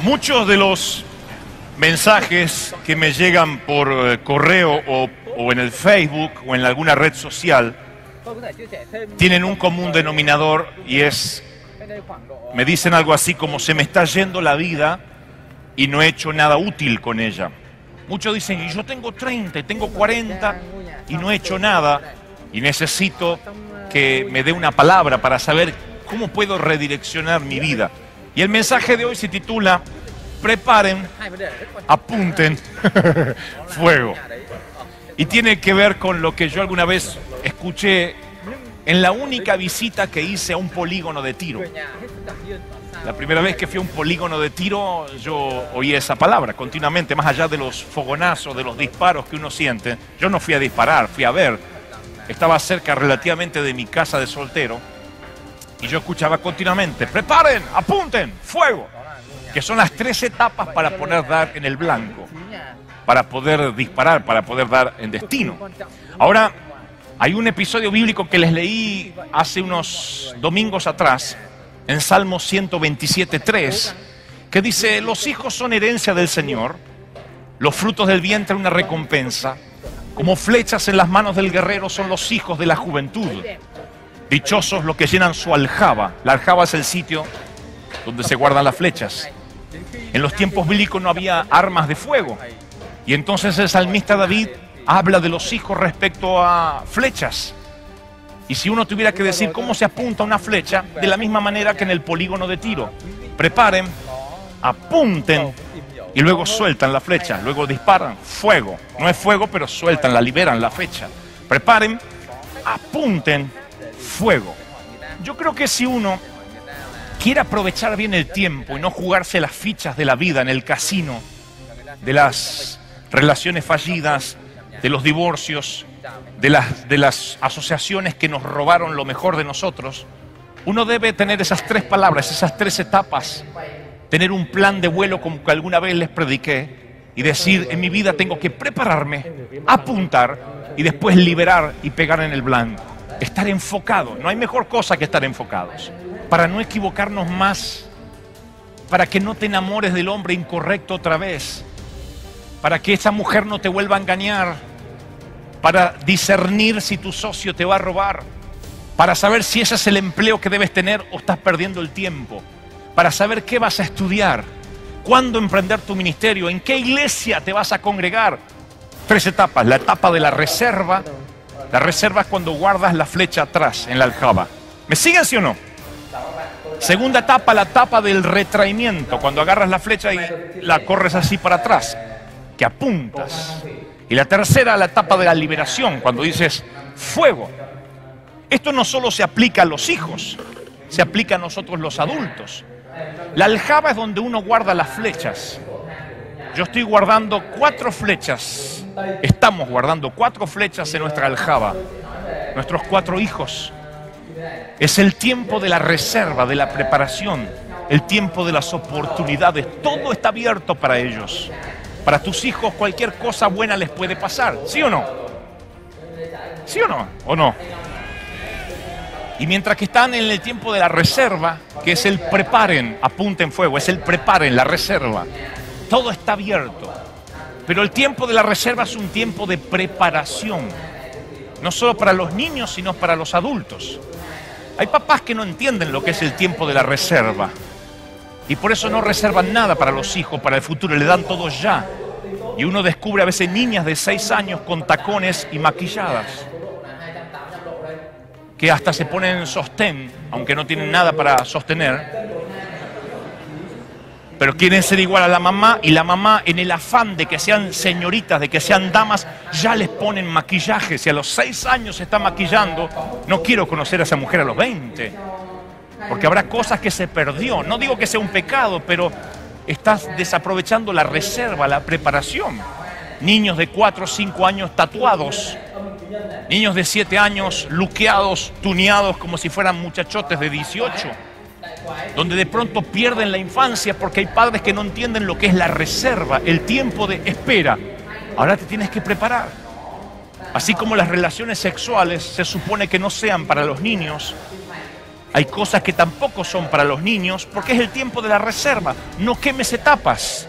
Muchos de los mensajes que me llegan por correo o en el Facebook o en alguna red social tienen un común denominador y es, me dicen algo así como, se me está yendo la vida y no he hecho nada útil con ella. Muchos dicen, y yo tengo 30, tengo 40 y no he hecho nada y necesito que me dé una palabra para saber cómo puedo redireccionar mi vida. Y el mensaje de hoy se titula, preparen, apunten, fuego. Y tiene que ver con lo que yo alguna vez escuché en la única visita que hice a un polígono de tiro. La primera vez que fui a un polígono de tiro, yo oí esa palabra continuamente, más allá de los fogonazos, de los disparos que uno siente. Yo no fui a disparar, fui a ver. Estaba cerca relativamente de mi casa de soltero y yo escuchaba continuamente, preparen, apunten, fuego, que son las tres etapas para poder dar en el blanco, para poder disparar, para poder dar en destino. Ahora, hay un episodio bíblico que les leí hace unos domingos atrás, en Salmo 127:3, que dice, los hijos son herencia del Señor, los frutos del vientre una recompensa, como flechas en las manos del guerrero son los hijos de la juventud, dichosos los que llenan su aljaba. La aljaba es el sitio donde se guardan las flechas. En los tiempos bíblicos no había armas de fuego, y entonces el salmista David habla de los hijos respecto a flechas. Y si uno tuviera que decir cómo se apunta una flecha, de la misma manera que en el polígono de tiro, preparen, apunten y luego sueltan la flecha, luego disparan, fuego. No es fuego, pero sueltan, la liberan, la flecha. Preparen, apunten, fuego. Yo creo que si uno quiere aprovechar bien el tiempo y no jugarse las fichas de la vida en el casino, de las relaciones fallidas, de los divorcios, de las asociaciones que nos robaron lo mejor de nosotros, uno debe tener esas tres palabras, esas tres etapas, tener un plan de vuelo como que alguna vez les prediqué y decir, en mi vida tengo que prepararme, apuntar y después liberar y pegar en el blanco. Estar enfocado, no hay mejor cosa que estar enfocados. Para no equivocarnos más, para que no te enamores del hombre incorrecto otra vez, para que esa mujer no te vuelva a engañar, para discernir si tu socio te va a robar, para saber si ese es el empleo que debes tener o estás perdiendo el tiempo, para saber qué vas a estudiar, cuándo emprender tu ministerio, en qué iglesia te vas a congregar. Tres etapas. La etapa de la reserva. La reserva es cuando guardas la flecha atrás en la aljaba. ¿Me siguen, sí o no? Segunda etapa, la etapa del retraimiento, cuando agarras la flecha y la corres así para atrás, que apuntas. Y la tercera, la etapa de la liberación, cuando dices fuego. Esto no solo se aplica a los hijos, se aplica a nosotros los adultos. La aljaba es donde uno guarda las flechas. Yo estoy guardando cuatro flechas, estamos guardando cuatro flechas en nuestra aljaba, nuestros cuatro hijos. Es el tiempo de la reserva, de la preparación, el tiempo de las oportunidades. Todo está abierto para ellos. Para tus hijos cualquier cosa buena les puede pasar. ¿Sí o no? ¿Sí o no? ¿O no? Y mientras que están en el tiempo de la reserva, que es el preparen, apunten fuego, es el preparen, la reserva. Todo está abierto. Pero el tiempo de la reserva es un tiempo de preparación. No solo para los niños, sino para los adultos. Hay papás que no entienden lo que es el tiempo de la reserva y por eso no reservan nada para los hijos, para el futuro, le dan todo ya. Y uno descubre a veces niñas de 6 años con tacones y maquilladas que hasta se ponen en sostén, aunque no tienen nada para sostener, pero quieren ser igual a la mamá, y la mamá, en el afán de que sean señoritas, de que sean damas, ya les ponen maquillaje. Si a los 6 años se está maquillando, no quiero conocer a esa mujer a los 20, porque habrá cosas que se perdió. No digo que sea un pecado, pero estás desaprovechando la reserva, la preparación. Niños de 4 o 5 años tatuados, niños de 7 años luqueados, tuneados como si fueran muchachotes de 18, donde de pronto pierden la infancia porque hay padres que no entienden lo que es la reserva, el tiempo de espera. Ahora te tienes que preparar. Así como las relaciones sexuales se supone que no sean para los niños, Hay cosas que tampoco son para los niños porque es el tiempo de la reserva. No quemes etapas.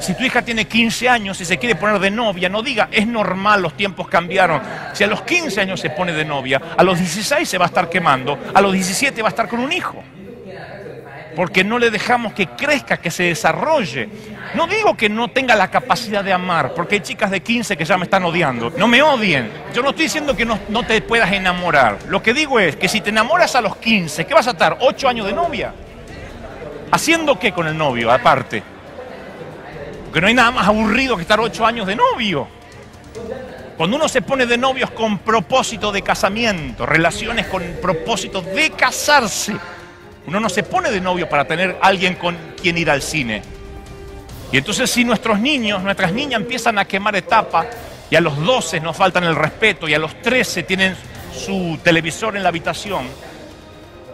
Si tu hija tiene 15 años y se quiere poner de novia, no diga, es normal, los tiempos cambiaron. Si a los 15 años se pone de novia, a los 16 se va a estar quemando, a los 17 va a estar con un hijo. Porque no le dejamos que crezca, que se desarrolle. No digo que no tenga la capacidad de amar, porque hay chicas de 15 que ya me están odiando. No me odien. Yo no estoy diciendo que no te puedas enamorar. Lo que digo es que si te enamoras a los 15, ¿qué vas a estar? ¿8 años de novia? ¿Haciendo qué con el novio, aparte? Porque no hay nada más aburrido que estar 8 años de novio. Cuando uno se pone de novios con propósito de casamiento, relaciones con propósito de casarse, uno no se pone de novio para tener alguien con quien ir al cine. Y entonces si nuestros niños, nuestras niñas empiezan a quemar etapa y a los 12 nos faltan el respeto y a los 13 tienen su televisor en la habitación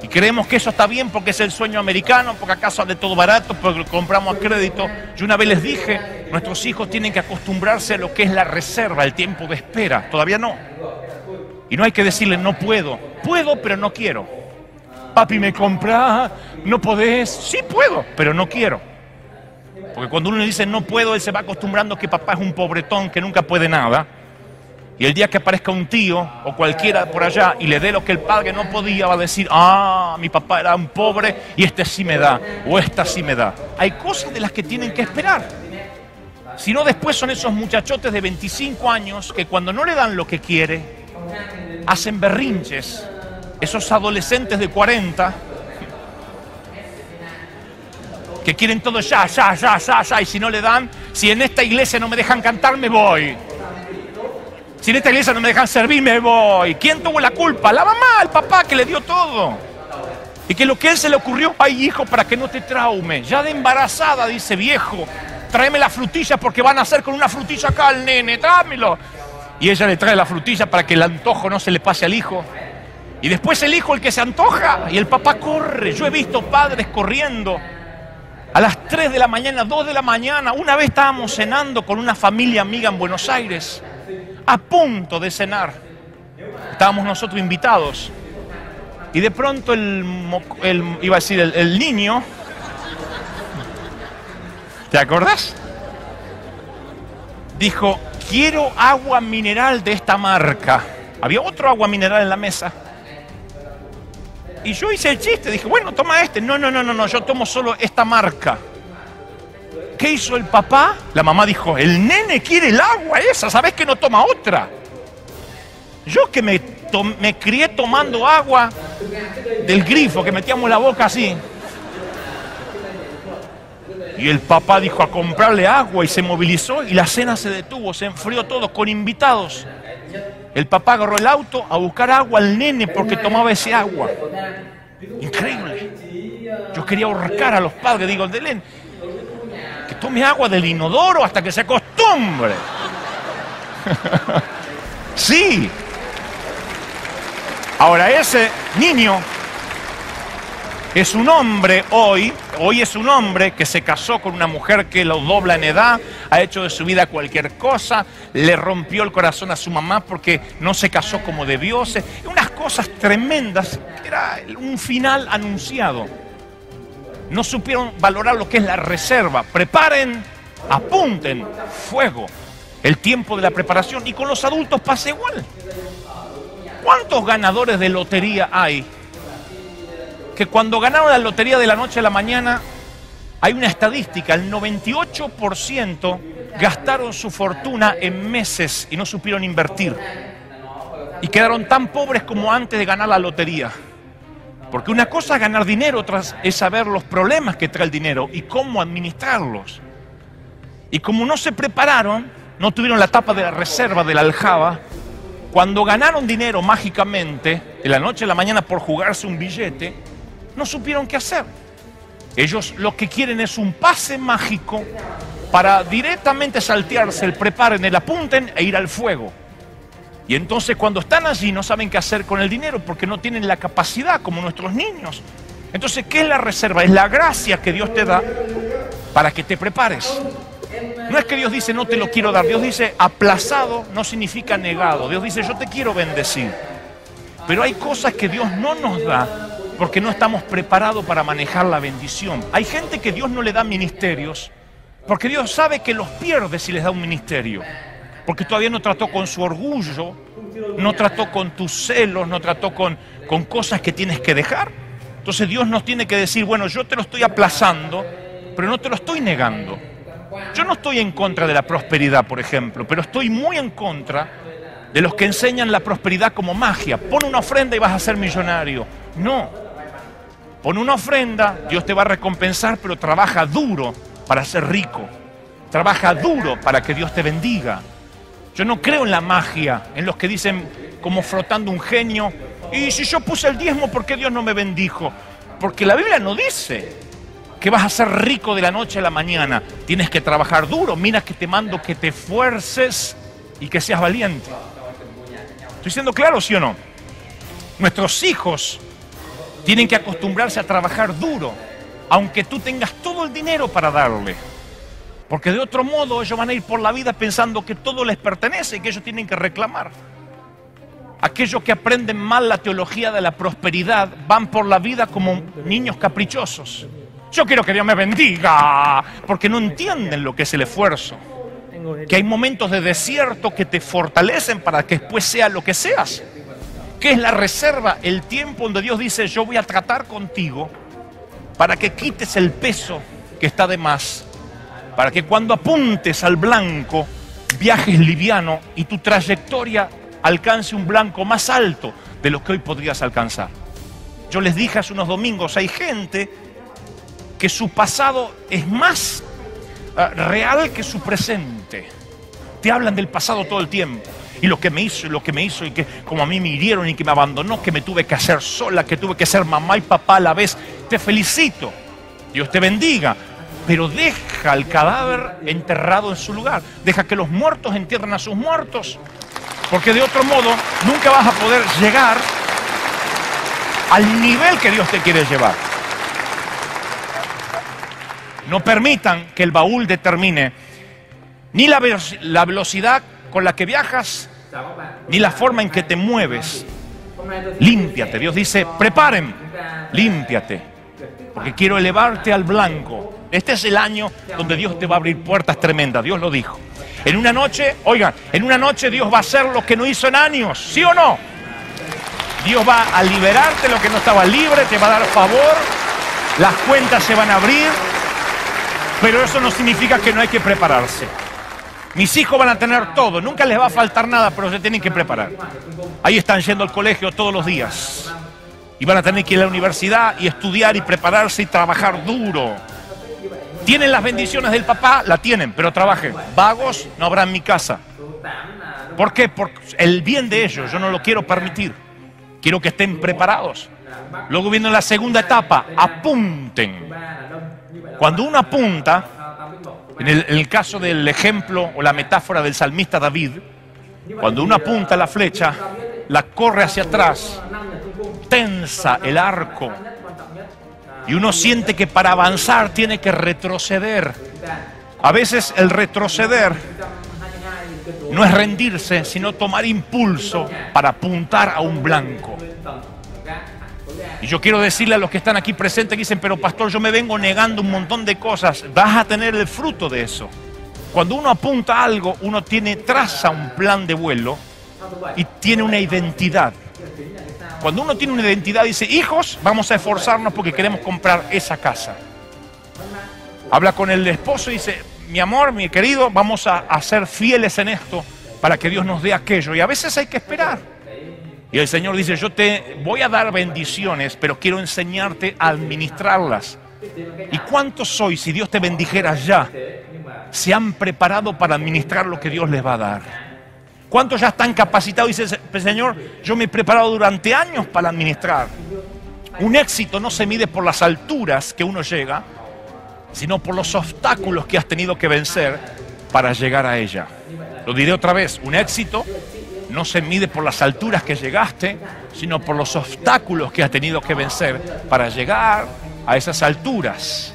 y creemos que eso está bien porque es el sueño americano, porque acá sale todo barato, porque lo compramos a crédito. Yo una vez les dije, nuestros hijos tienen que acostumbrarse a lo que es la reserva, el tiempo de espera. Todavía no. Y no hay que decirle no puedo. Puedo, pero no quiero. Papi, ¿me comprás? ¿No podés? Sí puedo, pero no quiero. Porque cuando uno le dice no puedo, él se va acostumbrando que papá es un pobretón que nunca puede nada. Y el día que aparezca un tío o cualquiera por allá y le dé lo que el padre no podía, va a decir, ah, mi papá era un pobre y este sí me da, o esta sí me da. Hay cosas de las que tienen que esperar. Si no, después son esos muchachotes de 25 años que cuando no le dan lo que quiere, hacen berrinches. Esos adolescentes de 40 que quieren todo ya, y si no le dan, si en esta iglesia no me dejan cantar, me voy. Si en esta iglesia no me dejan servir, me voy. ¿Quién tuvo la culpa? La mamá, el papá que le dio todo. Y que lo que a él se le ocurrió, ay hijo, para que no te traume. Ya de embarazada dice, viejo, tráeme las frutillas porque van a hacer con una frutilla acá al nene, tráemelo. Y ella le trae la frutilla para que el antojo no se le pase al hijo. Y después el hijo el que se antoja y el papá corre. Yo he visto padres corriendo a las 3 de la mañana, 2 de la mañana. Una vez estábamos cenando con una familia amiga en Buenos Aires, a punto de cenar. Estábamos nosotros invitados. Y de pronto el niño, ¿te acordás? Dijo, quiero agua mineral de esta marca. Había otro agua mineral en la mesa. Y yo hice el chiste, dije, bueno, toma este. No, yo tomo solo esta marca. ¿Qué hizo el papá? La mamá dijo, el nene quiere el agua esa, ¿sabés que no toma otra? Yo que me crié tomando agua del grifo, que metíamos la boca así. Y el papá dijo a comprarle agua y se movilizó y la cena se detuvo, se enfrió todo con invitados. El papá agarró el auto a buscar agua al nene porque tomaba ese agua. Increíble. Yo quería ahorcar a los padres, digo, el de Len, que tome agua del inodoro hasta que se acostumbre. Sí. Ahora ese niño es un hombre hoy es un hombre que se casó con una mujer que lo dobla en edad, ha hecho de su vida cualquier cosa, le rompió el corazón a su mamá porque no se casó como debió, unas cosas tremendas, era un final anunciado. No supieron valorar lo que es la reserva. Preparen, apunten, fuego, el tiempo de la preparación. Y con los adultos pasa igual. ¿Cuántos ganadores de lotería hay? Que cuando ganaron la lotería de la noche a la mañana, hay una estadística, el 98% gastaron su fortuna en meses y no supieron invertir. Y quedaron tan pobres como antes de ganar la lotería. Porque una cosa es ganar dinero, otra es saber los problemas que trae el dinero y cómo administrarlos. Y como no se prepararon, no tuvieron la tapa de la reserva de la aljaba, cuando ganaron dinero mágicamente, de la noche a la mañana por jugarse un billete, no supieron qué hacer. Ellos lo que quieren es un pase mágico para directamente saltearse el preparen, el apunten e ir al fuego. Y entonces cuando están allí no saben qué hacer con el dinero porque no tienen la capacidad como nuestros niños. Entonces, ¿qué es la reserva? Es la gracia que Dios te da para que te prepares. No es que Dios dice no te lo quiero dar. Dios dice aplazado no significa negado. Dios dice yo te quiero bendecir. Pero hay cosas que Dios no nos da porque no estamos preparados para manejar la bendición. Hay gente que Dios no le da ministerios, porque Dios sabe que los pierde si les da un ministerio, porque todavía no trató con su orgullo, no trató con tus celos, no trató con cosas que tienes que dejar. Entonces Dios nos tiene que decir, bueno, yo te lo estoy aplazando, pero no te lo estoy negando. Yo no estoy en contra de la prosperidad, por ejemplo, pero estoy muy en contra de los que enseñan la prosperidad como magia. Pon una ofrenda y vas a ser millonario. No. Pon una ofrenda, Dios te va a recompensar, pero trabaja duro para ser rico. Trabaja duro para que Dios te bendiga. Yo no creo en la magia, en los que dicen como frotando un genio, y si yo puse el diezmo, ¿por qué Dios no me bendijo? Porque la Biblia no dice que vas a ser rico de la noche a la mañana. Tienes que trabajar duro. Mira que te mando que te esfuerces y que seas valiente. ¿Estoy siendo claro, sí o no? Nuestros hijos tienen que acostumbrarse a trabajar duro, aunque tú tengas todo el dinero para darle. Porque de otro modo ellos van a ir por la vida pensando que todo les pertenece y que ellos tienen que reclamar. Aquellos que aprenden mal la teología de la prosperidad van por la vida como niños caprichosos. Yo quiero que Dios me bendiga, porque no entienden lo que es el esfuerzo. Que hay momentos de desierto que te fortalecen para que después sea lo que seas. Que es la reserva, el tiempo donde Dios dice, yo voy a tratar contigo para que quites el peso que está de más. Para que cuando apuntes al blanco, viajes liviano y tu trayectoria alcance un blanco más alto de lo que hoy podrías alcanzar. Yo les dije hace unos domingos, hay gente que su pasado es más real que su presente. Te hablan del pasado todo el tiempo. Y lo que me hizo, y lo que me hizo, y que como a mí me hirieron y que me abandonó, que me tuve que hacer sola, que tuve que ser mamá y papá a la vez. Te felicito. Dios te bendiga. Pero deja el cadáver enterrado en su lugar. Deja que los muertos entierren a sus muertos. Porque de otro modo, nunca vas a poder llegar al nivel que Dios te quiere llevar. No permitan que el baúl determine ni la velocidad con la que viajas, ni la forma en que te mueves. Límpiate. Dios dice, preparen, límpiate, porque quiero elevarte al blanco. Este es el año donde Dios te va a abrir puertas tremendas. Dios lo dijo. En una noche, oigan, en una noche Dios va a hacer lo que no hizo en años, ¿sí o no? Dios va a liberarte lo que no estaba libre, te va a dar favor, las cuentas se van a abrir. Pero eso no significa que no hay que prepararse. Mis hijos van a tener todo, nunca les va a faltar nada, pero se tienen que preparar. Ahí están yendo al colegio todos los días. Y van a tener que ir a la universidad y estudiar y prepararse y trabajar duro. ¿Tienen las bendiciones del papá? La tienen, pero trabajen. Vagos no habrá en mi casa. ¿Por qué? Por el bien de ellos, yo no lo quiero permitir. Quiero que estén preparados. Luego viene la segunda etapa, apunten. Cuando uno apunta, en el caso del ejemplo o la metáfora del salmista David, cuando uno apunta la flecha, la corre hacia atrás, tensa el arco, y uno siente que para avanzar tiene que retroceder. A veces el retroceder no es rendirse, sino tomar impulso para apuntar a un blanco. Y yo quiero decirle a los que están aquí presentes que dicen, pero pastor, yo me vengo negando un montón de cosas. Vas a tener el fruto de eso. Cuando uno apunta a algo, uno traza un plan de vuelo y tiene una identidad. Cuando uno tiene una identidad, dice, hijos, vamos a esforzarnos porque queremos comprar esa casa. Habla con el esposo y dice, mi amor, mi querido, vamos a ser fieles en esto para que Dios nos dé aquello. Y a veces hay que esperar. Y el Señor dice, yo te voy a dar bendiciones, pero quiero enseñarte a administrarlas. ¿Y cuántos hoy, si Dios te bendijera ya, se han preparado para administrar lo que Dios les va a dar? ¿Cuántos ya están capacitados? Y dicen, Señor, yo me he preparado durante años para administrar. Un éxito no se mide por las alturas que uno llega, sino por los obstáculos que has tenido que vencer para llegar a ella. Lo diré otra vez, un éxito no se mide por las alturas que llegaste, sino por los obstáculos que has tenido que vencer para llegar a esas alturas.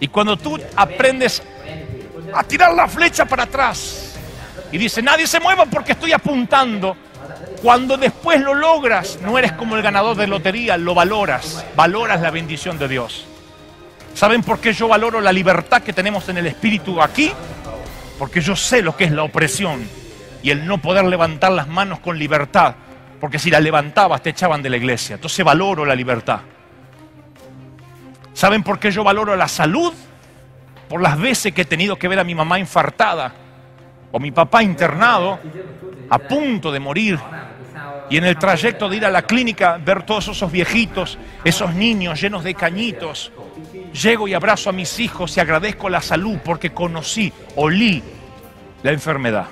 Y cuando tú aprendes a tirar la flecha para atrás y dices, nadie se mueva porque estoy apuntando, Cuando después lo logras, no eres como el ganador de lotería, lo valoras. Valoras la bendición de Dios. ¿Saben por qué yo valoro la libertad que tenemos en el espíritu aquí? Porque yo sé lo que es la opresión y el no poder levantar las manos con libertad. Porque si la levantabas te echaban de la iglesia. Entonces valoro la libertad. ¿Saben por qué yo valoro la salud? Por las veces que he tenido que ver a mi mamá infartada o mi papá internado a punto de morir, y en el trayecto de ir a la clínica ver todos esos viejitos, esos niños llenos de cañitos. Llego y abrazo a mis hijos y agradezco la salud porque conocí, olí la enfermedad.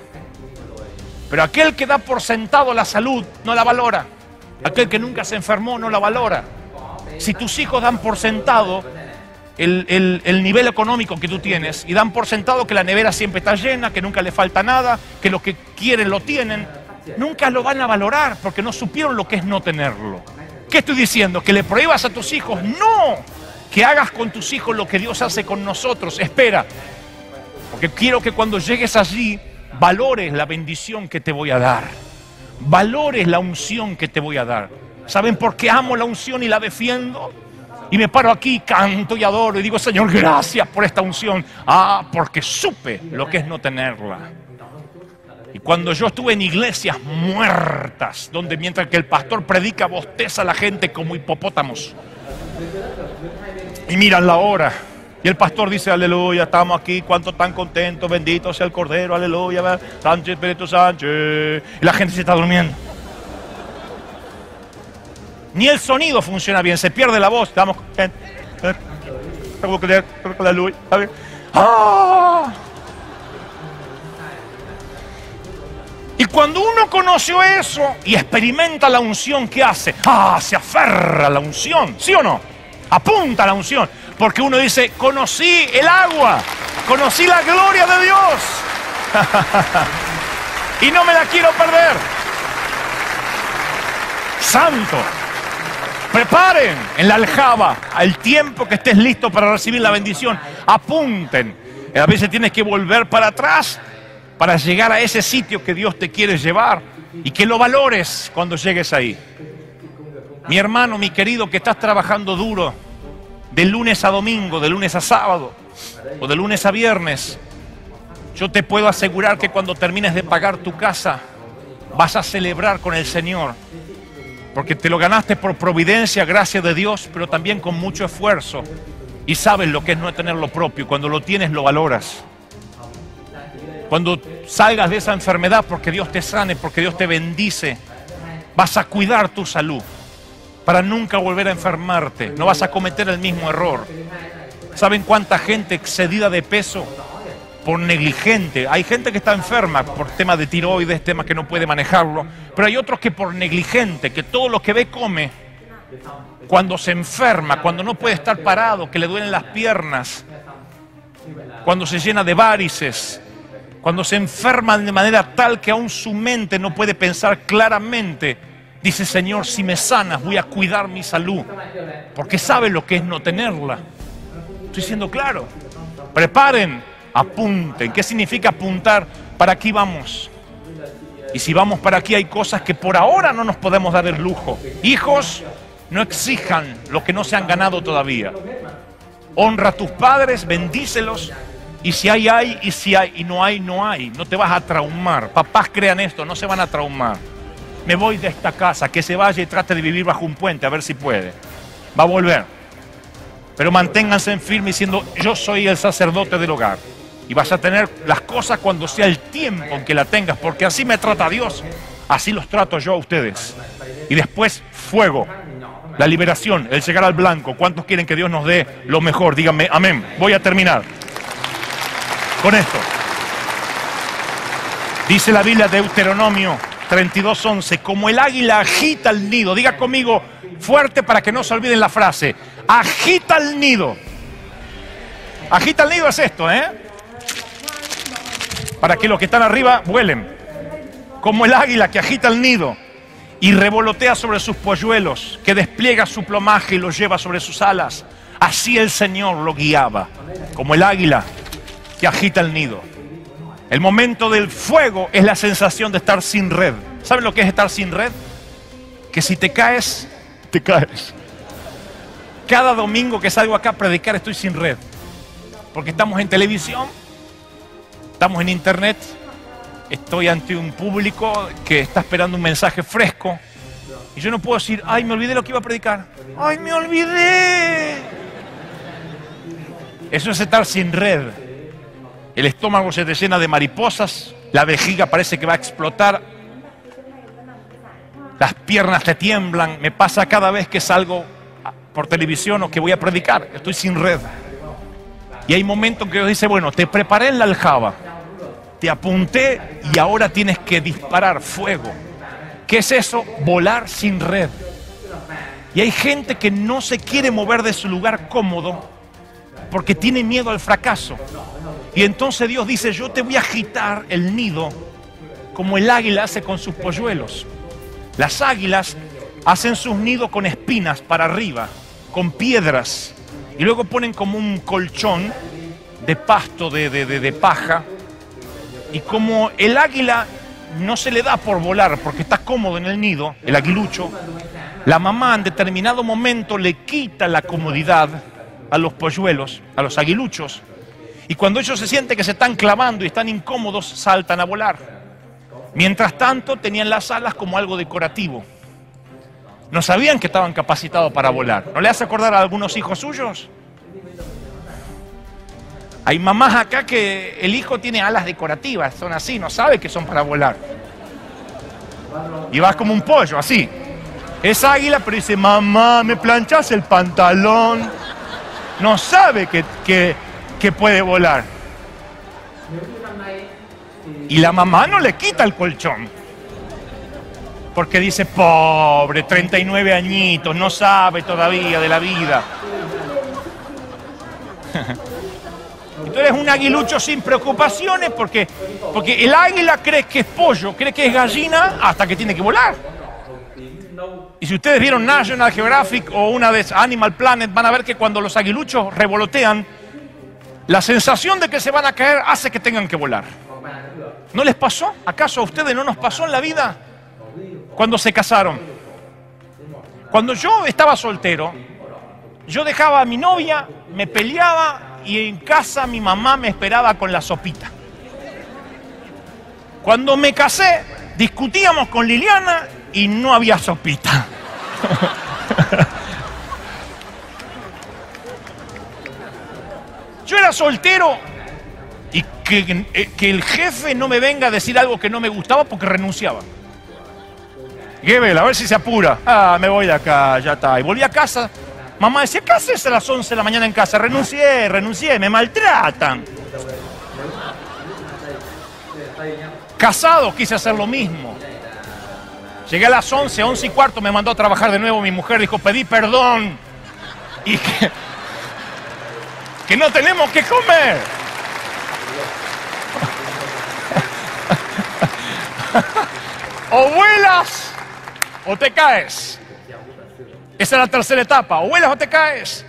Pero aquel que da por sentado la salud no la valora. Aquel que nunca se enfermó no la valora. Si tus hijos dan por sentado el nivel económico que tú tienes y dan por sentado que la nevera siempre está llena, que nunca le falta nada, que lo que quieren lo tienen, nunca lo van a valorar porque no supieron lo que es no tenerlo. ¿Qué estoy diciendo? ¿Que le prohíbas a tus hijos? ¡No! Que hagas con tus hijos lo que Dios hace con nosotros. Espera, porque quiero que cuando llegues allí valores la bendición que te voy a dar. Valores la unción que te voy a dar. ¿Saben por qué amo la unción y la defiendo? Y me paro aquí, canto y adoro y digo, Señor, gracias por esta unción. Ah, porque supe lo que es no tenerla. Y cuando yo estuve en iglesias muertas, donde mientras que el pastor predica, bosteza a la gente como hipopótamos. Y miran la hora. Y el pastor dice, aleluya, estamos aquí, cuánto tan contentos, bendito sea el Cordero, aleluya, Sánchez, Espíritu Sánchez. Y la gente se está durmiendo. Ni el sonido funciona bien, se pierde la voz. Estamos contentos. ¡Ah! Y cuando uno conoció eso y experimenta la unción, ¿qué hace? ¡Ah! Se aferra a la unción, ¿sí o no? Apunta a la unción. Porque uno dice, conocí el agua, conocí la gloria de Dios. Y no me la quiero perder. Santo. Preparen en la aljaba al tiempo que estés listo para recibir la bendición. Apunten. A veces tienes que volver para atrás para llegar a ese sitio que Dios te quiere llevar y que lo valores cuando llegues ahí. Mi hermano, mi querido, que estás trabajando duro de lunes a domingo, de lunes a sábado o de lunes a viernes, yo te puedo asegurar que cuando termines de pagar tu casa vas a celebrar con el Señor. Porque te lo ganaste por providencia, gracia de Dios, pero también con mucho esfuerzo. Y sabes lo que es no tener lo propio. Cuando lo tienes, lo valoras. Cuando salgas de esa enfermedad, porque Dios te sane, porque Dios te bendice, vas a cuidar tu salud para nunca volver a enfermarte. No vas a cometer el mismo error. ¿Saben cuánta gente excedida de peso por negligente? Hay gente que está enferma por temas de tiroides, temas que no puede manejarlo, pero hay otros que por negligente, que todo lo que ve come, cuando se enferma, cuando no puede estar parado, que le duelen las piernas, cuando se llena de varices, cuando se enferma de manera tal que aún su mente no puede pensar claramente, dice, Señor, si me sanas voy a cuidar mi salud, porque sabe lo que es no tenerla. Estoy siendo claro. Preparen. Apunten. ¿Qué significa apuntar? ¿Para aquí vamos? Y si vamos para aquí hay cosas que por ahora no nos podemos dar el lujo. Hijos, no exijan lo que no se han ganado todavía. Honra a tus padres, bendícelos. Y si hay, hay. Y si hay, y no hay, no hay. No te vas a traumar. Papás, crean esto, no se van a traumar. Me voy de esta casa, que se vaya y trate de vivir bajo un puente, a ver si puede. Va a volver. Pero manténganse en firme diciendo, yo soy el sacerdote del hogar. Y vas a tener las cosas cuando sea el tiempo en que la tengas, porque así me trata Dios, así los trato yo a ustedes. Y después, fuego, la liberación, el llegar al blanco. ¿Cuántos quieren que Dios nos dé lo mejor? Díganme, amén. Voy a terminar con esto. Dice la Biblia de Deuteronomio 32:11, como el águila agita el nido. Diga conmigo fuerte para que no se olviden la frase. Agita el nido. Agita el nido es esto, ¿eh? Para que los que están arriba vuelen, como el águila que agita el nido y revolotea sobre sus polluelos, que despliega su plumaje y los lleva sobre sus alas. Así el Señor lo guiaba, como el águila que agita el nido. El momento del fuego es la sensación de estar sin red, ¿Saben lo que es estar sin red? Que si te caes, te caes. Cada domingo que salgo acá a predicar estoy sin red. Porque estamos en televisión, estamos en internet, estoy ante un público que está esperando un mensaje fresco. Y yo no puedo decir, ay, me olvidé lo que iba a predicar. ¡Ay, me olvidé! Eso es estar sin red. El estómago se te llena de mariposas, la vejiga parece que va a explotar, las piernas te tiemblan. Me pasa cada vez que salgo por televisión o que voy a predicar. Estoy sin red. Y hay momentos que Dios dice, bueno, te preparé en la aljaba, te apunté y ahora tienes que disparar fuego. ¿Qué es eso? Volar sin red. Y hay gente que no se quiere mover de su lugar cómodo porque tiene miedo al fracaso. Y entonces Dios dice, yo te voy a agitar el nido como el águila hace con sus polluelos. Las águilas hacen sus nidos con espinas para arriba, con piedras. Y luego ponen como un colchón de pasto, de paja. Y como el águila no se le da por volar porque está cómodo en el nido, el aguilucho, la mamá en determinado momento le quita la comodidad a los polluelos, a los aguiluchos. Y cuando ellos se sienten que se están clavando y están incómodos, saltan a volar. Mientras tanto, tenían las alas como algo decorativo. No sabían que estaban capacitados para volar. ¿No le hace acordar a algunos hijos suyos? Hay mamás acá que el hijo tiene alas decorativas, son así, no sabe que son para volar. Y vas como un pollo, así. Es águila, pero dice, mamá, ¿me planchás el pantalón? No sabe que puede volar. Y la mamá no le quita el colchón. Porque dice, pobre, 39 añitos, no sabe todavía de la vida. Entonces es un aguilucho sin preocupaciones porque el águila cree que es pollo, cree que es gallina hasta que tiene que volar. Y si ustedes vieron National Geographic o una de Animal Planet, van a ver que cuando los aguiluchos revolotean, la sensación de que se van a caer hace que tengan que volar. ¿No les pasó? ¿Acaso a ustedes no nos pasó en la vida? Cuando se casaron. Cuando yo estaba soltero, yo dejaba a mi novia, me peleaba y en casa mi mamá me esperaba con la sopita. Cuando me casé, discutíamos con Liliana y no había sopita. Yo era soltero y que el jefe no me venga a decir algo que no me gustaba porque renunciaba. Gebel, a ver si se apura. Ah, me voy de acá, ya está. Y volví a casa. Mamá decía, ¿qué haces a las 11 de la mañana en casa? Renuncié, me maltratan. Casado, quise hacer lo mismo. Llegué a las 11, 11 y cuarto, me mandó a trabajar de nuevo mi mujer. Dijo, pedí perdón. Y que no tenemos que comer. O vuelas o te caes. Esa es la tercera etapa. O vuelas o te caes.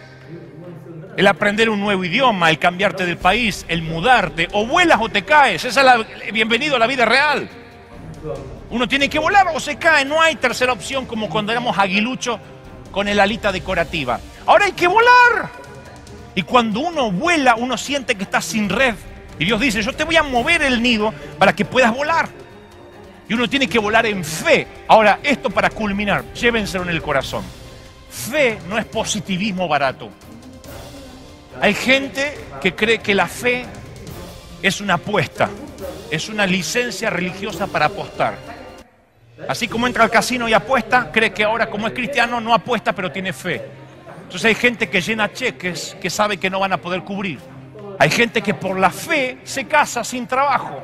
El aprender un nuevo idioma, el cambiarte del país, el mudarte. O vuelas o te caes. Esa es bienvenido a la vida real. Uno tiene que volar o se cae. No hay tercera opción como cuando éramos aguilucho con el alita decorativa. Ahora hay que volar. Y cuando uno vuela, uno siente que está sin red. Y Dios dice, yo te voy a mover el nido para que puedas volar. Y uno tiene que volar en fe. Ahora, esto para culminar, llévenselo en el corazón. Fe no es positivismo barato. Hay gente que cree que la fe es una apuesta, es una licencia religiosa para apostar. Así como entra al casino y apuesta, cree que ahora como es cristiano no apuesta pero tiene fe. Entonces hay gente que llena cheques que sabe que no van a poder cubrir. Hay gente que por la fe se casa sin trabajo.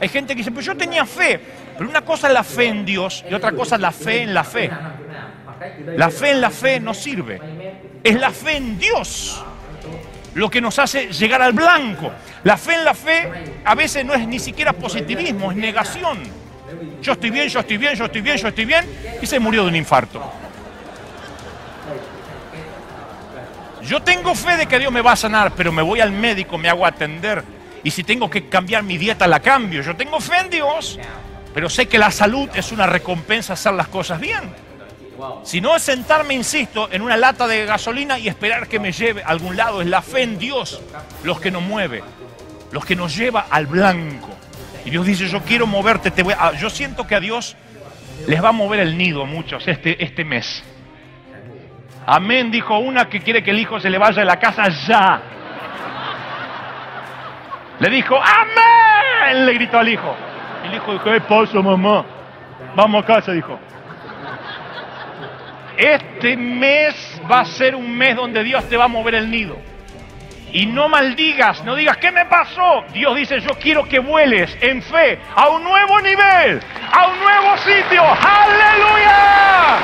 Hay gente que dice, pues yo tenía fe. Pero una cosa es la fe en Dios y otra cosa es la fe en la fe. La fe en la fe no sirve. Es la fe en Dios lo que nos hace llegar al blanco. La fe en la fe a veces no es ni siquiera positivismo, es negación. Yo estoy bien, yo estoy bien, yo estoy bien, yo estoy bien. Y se murió de un infarto. Yo tengo fe de que Dios me va a sanar, pero me voy al médico, me hago atender. Y si tengo que cambiar mi dieta, la cambio. Yo tengo fe en Dios, Pero sé que la salud es una recompensa hacer las cosas bien. Si no es sentarme, insisto, en una lata de gasolina y esperar que me lleve a algún lado. Es la fe en Dios los que nos mueve, los que nos lleva al blanco. Y Dios dice, yo quiero moverte, te voy a... Yo siento que a Dios les va a mover el nido a muchos este mes. Amén, dijo una que quiere que el hijo se le vaya de la casa ya. Le dijo, amén, le gritó al hijo. Y el hijo dijo, ¿qué pasa, mamá? Vamos a casa, dijo. Este mes va a ser un mes donde Dios te va a mover el nido. Y no maldigas, no digas, ¿qué me pasó? Dios dice, yo quiero que vueles en fe a un nuevo nivel, a un nuevo sitio. ¡Aleluya!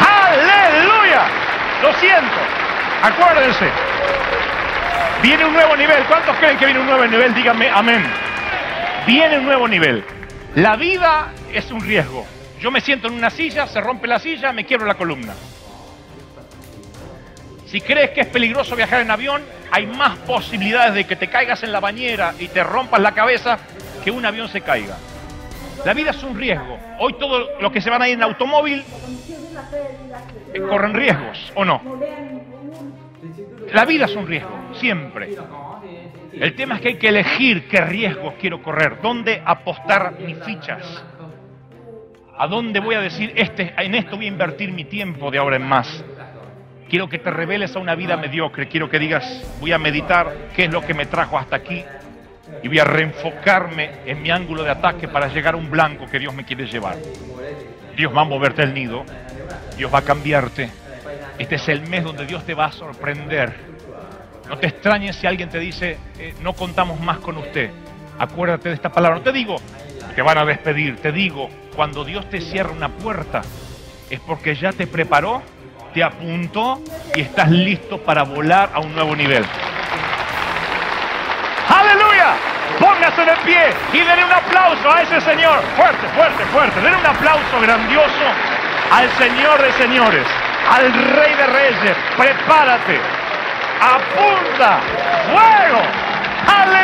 ¡Aleluya! Lo siento. Acuérdense. Viene un nuevo nivel. ¿Cuántos creen que viene un nuevo nivel? Díganme amén. Viene un nuevo nivel. La vida es un riesgo. Yo me siento en una silla, se rompe la silla, me quiebro la columna. Si crees que es peligroso viajar en avión, hay más posibilidades de que te caigas en la bañera y te rompas la cabeza que un avión se caiga. La vida es un riesgo. Hoy todos los que se van a ir en automóvil corren riesgos, ¿o no? La vida es un riesgo, siempre. El tema es que hay que elegir qué riesgos quiero correr, dónde apostar mis fichas. ¿A dónde voy a decir, en esto voy a invertir mi tiempo de ahora en más? Quiero que te reveles a una vida mediocre. Quiero que digas, voy a meditar qué es lo que me trajo hasta aquí y voy a reenfocarme en mi ángulo de ataque para llegar a un blanco que Dios me quiere llevar. Dios va a moverte el nido. Dios va a cambiarte. Este es el mes donde Dios te va a sorprender. No te extrañes si alguien te dice, no contamos más con usted. Acuérdate de esta palabra. No te digo, te van a despedir. Te digo, cuando Dios te cierra una puerta, es porque ya te preparó, te apuntó y estás listo para volar a un nuevo nivel. ¡Aleluya! Póngase de pie y denle un aplauso a ese Señor. Fuerte, fuerte, fuerte. Denle un aplauso grandioso al Señor de señores, al Rey de reyes. Prepárate. Apunta. ¡Fuego! ¡Aleluya!